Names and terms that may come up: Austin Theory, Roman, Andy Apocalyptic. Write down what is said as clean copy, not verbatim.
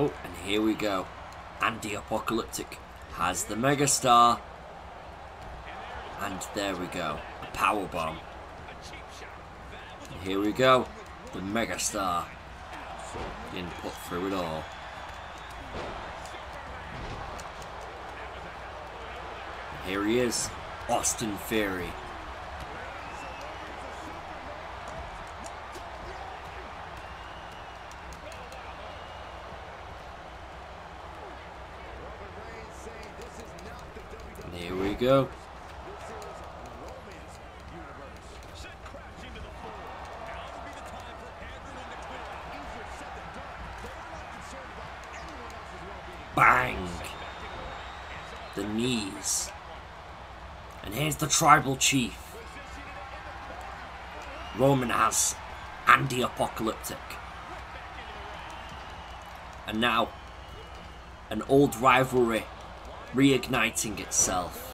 Oh, and here we go. Andy Apocalyptic has the megastar. And there we go. A powerbomb. And here we go. The megastar. Being put through it all. And here he is. Austin Theory. And here we go. Bang! The knees. And here's the tribal chief. Roman has Andy Apocalyptic. And now, an old rivalry reigniting itself.